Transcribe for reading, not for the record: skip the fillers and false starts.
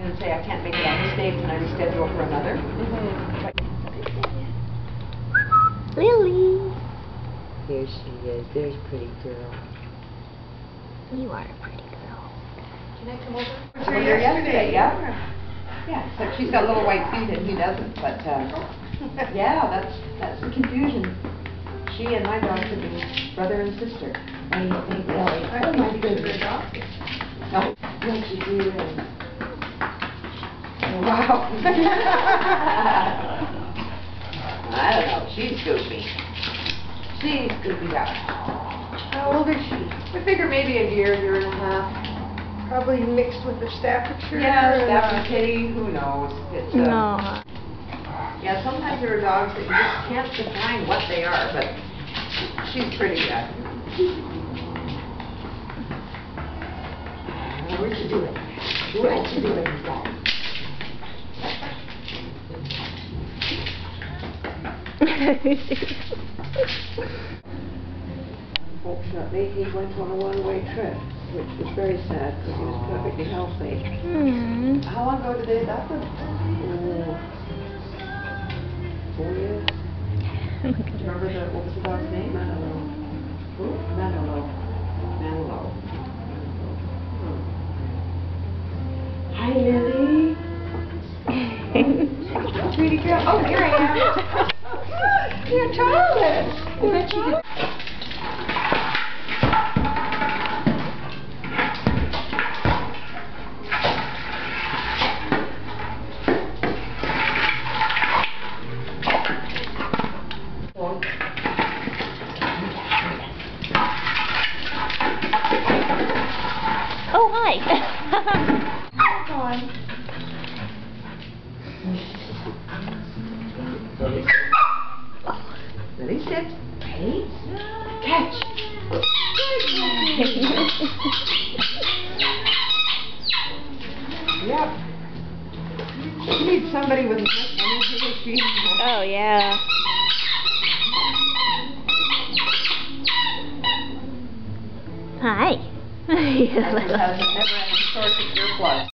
And say I can't make it on this date, and I reschedule for another. Mm-hmm. Lily! Here she is. There's pretty girl. You are a pretty girl. Can I come over? I was here yesterday, yeah. Yeah, so she's got little white feet and he doesn't, but yeah, that's the confusion. She and my dog could be brother and sister. And Lily. Oh my goodness. No. What you do is... Wow. I don't know. She's goofy. She's goofy out. How old is she? I figure maybe a year, year and a half. Probably mixed with the Staffordshire. Yeah, Staffordshire Kitty. Who knows? It's, no. Yeah, sometimes there are dogs that you just can't define what they are, but she's pretty good. What you doing? What you doing with that? Unfortunately, he went on a one-way trip, which was very sad because he was perfectly healthy. Mm. How long ago did it happen? 4 years. Do you remember what was the dog's name? Manolo. Who? Manolo. Manolo. Hmm. Hi, Lily. Pretty girl. Oh, here I am. You're tired. Is that you? Oh, hi. Come on. Ready, sit. Ready? Catch. Yep. She needs somebody with as much energy as she has. Oh, yeah. Hi. That has a never-ending source of earplugs.